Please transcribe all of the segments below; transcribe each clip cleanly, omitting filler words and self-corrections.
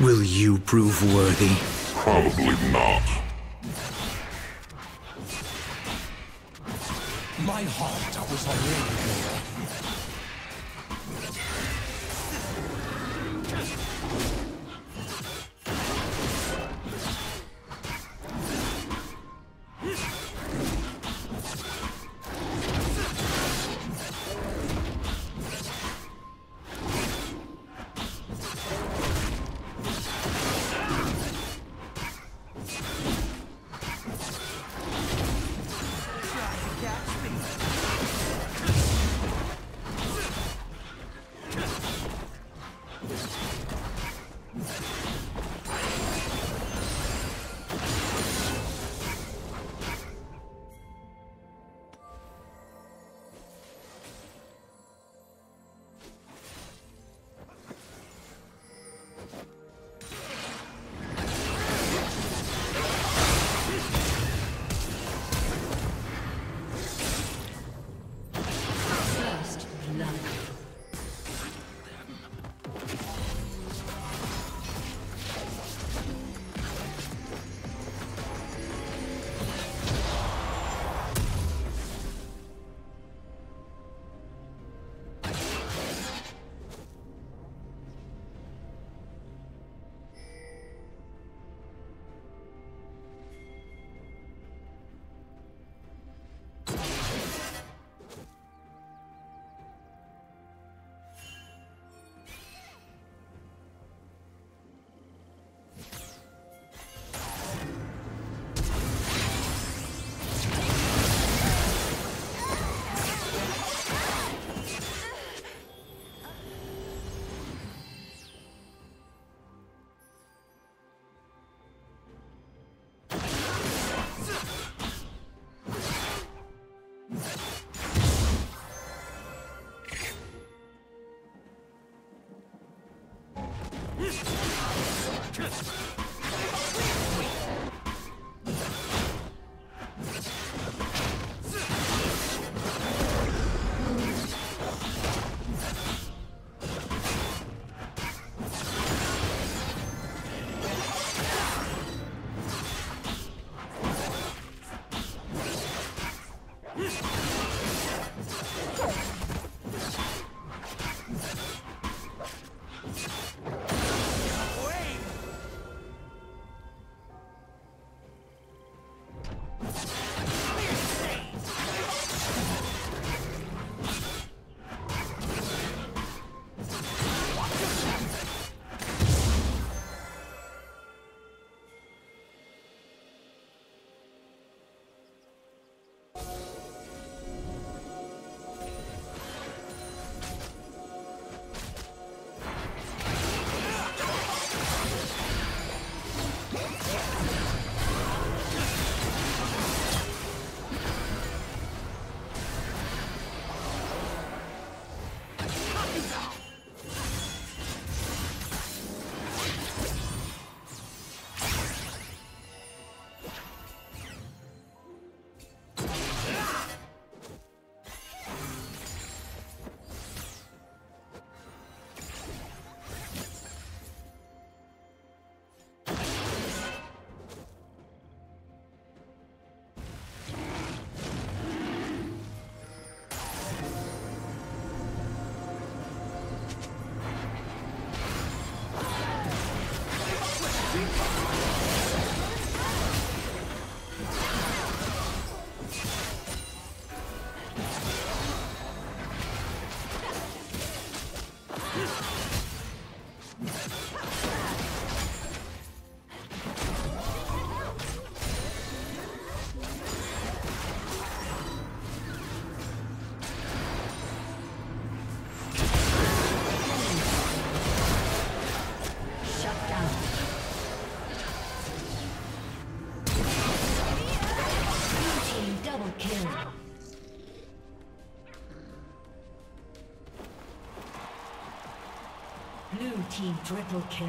Will you prove worthy? Probably not. My heart was already there. Team triple kill.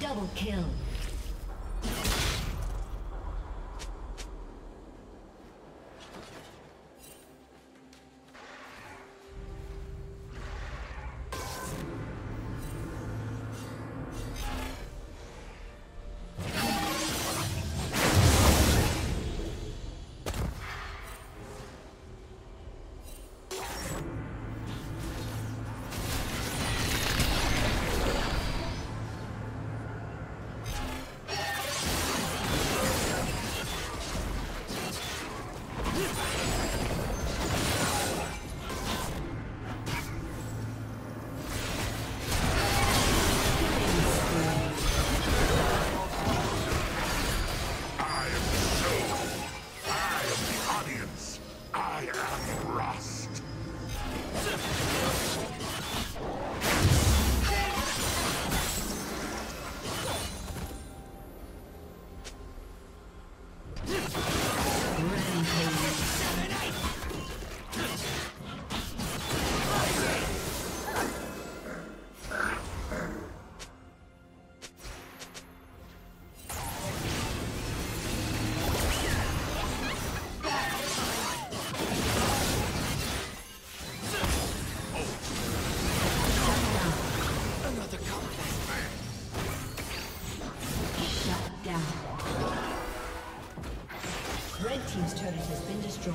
Double kill. Team's turret has been destroyed.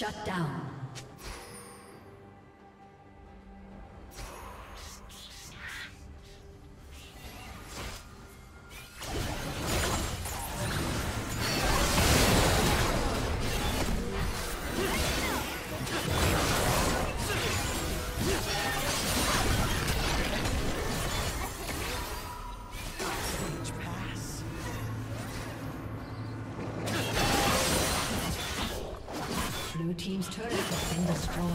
Shut down. Team's turret has been destroyed.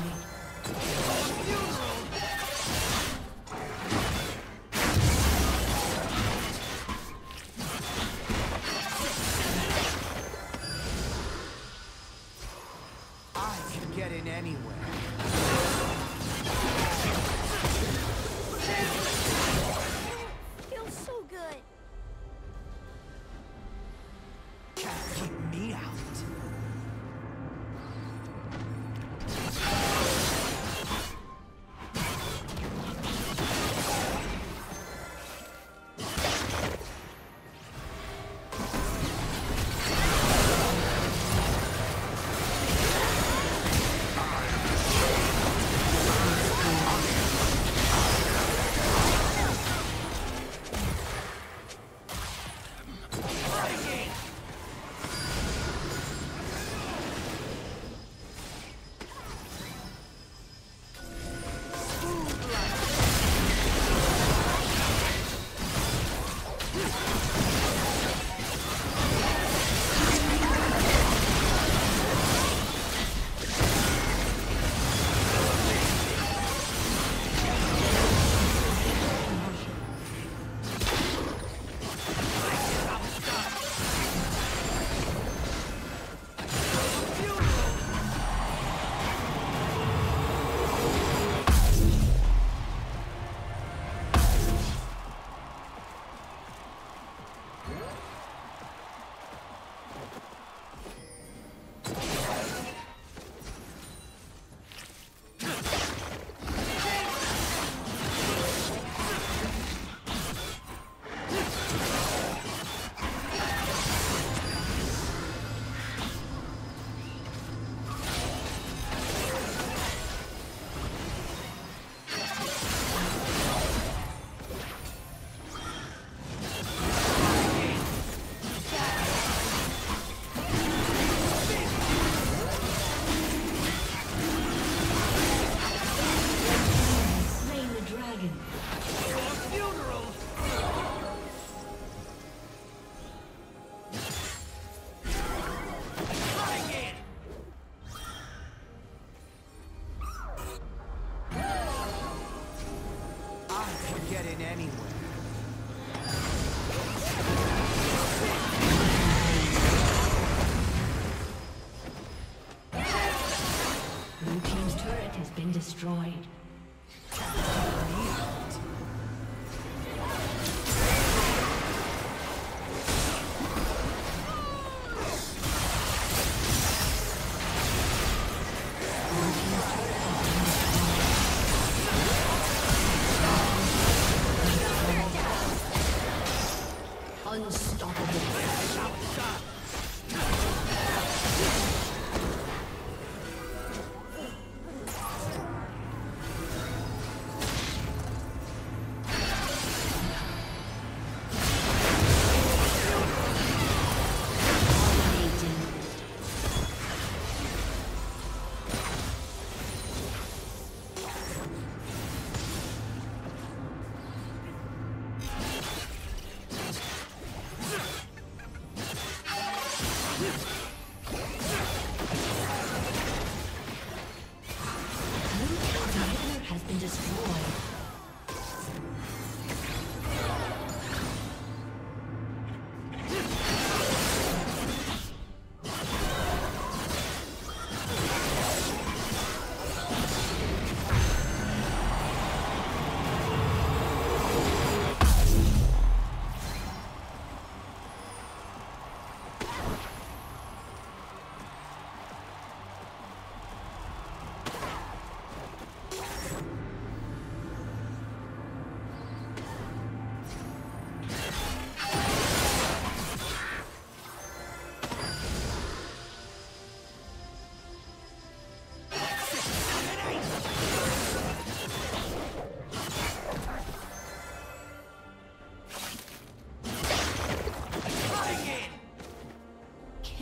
Destroyed.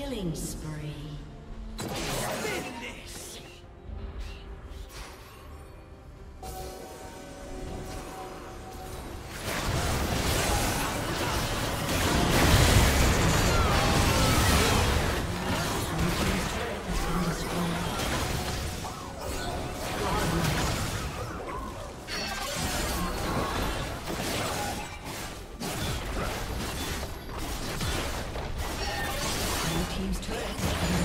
Killing spree. Finish. Team's turret.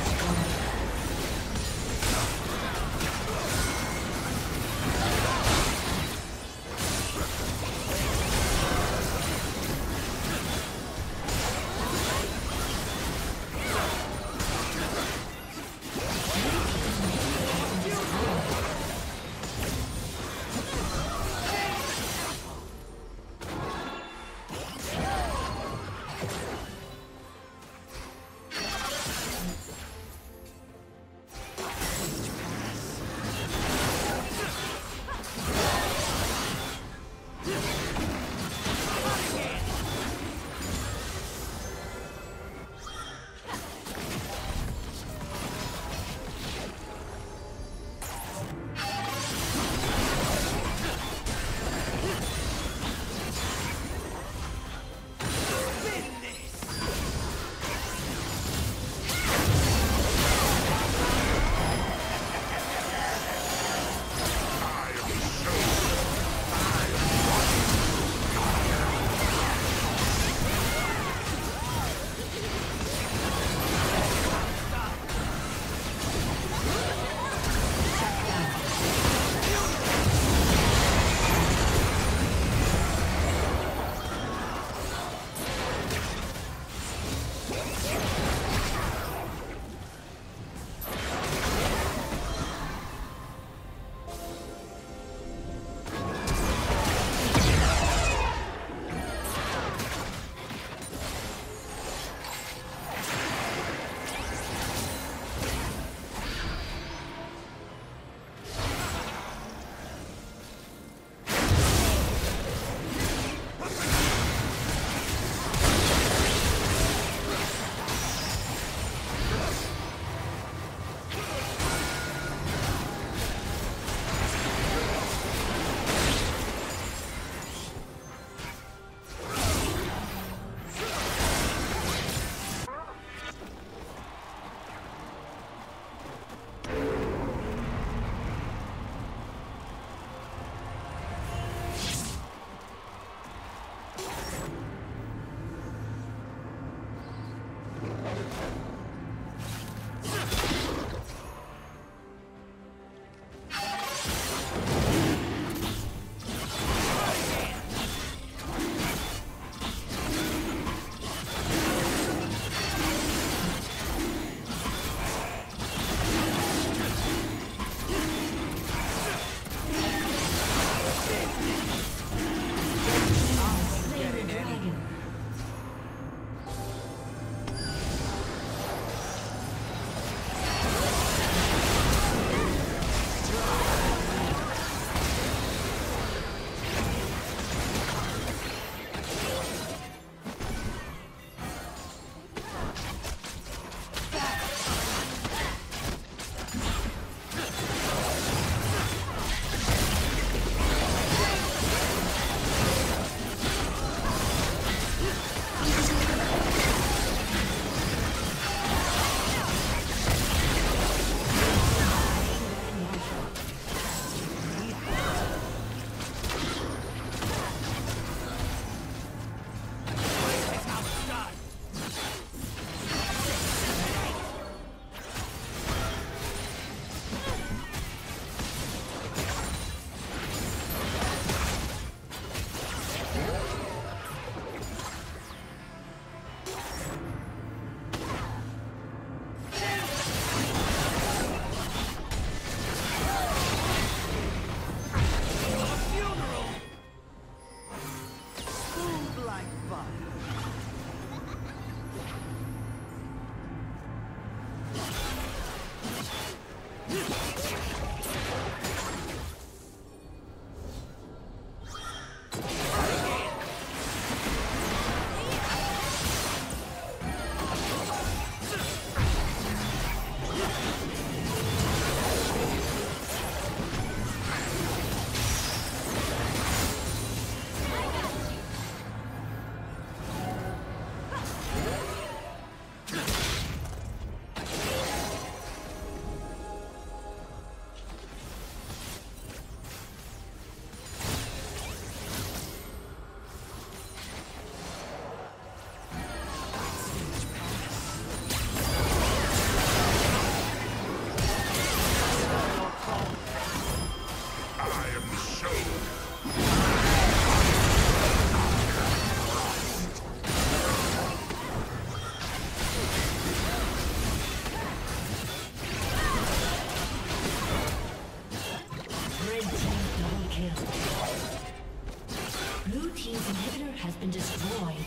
Blue team's inhibitor has been destroyed.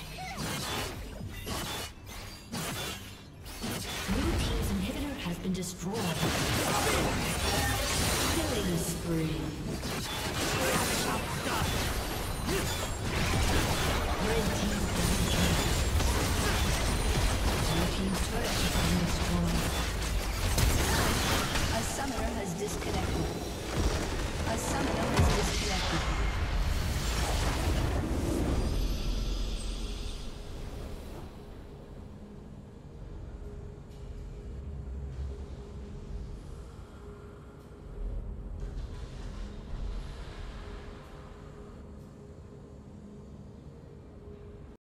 Blue team's inhibitor has been destroyed.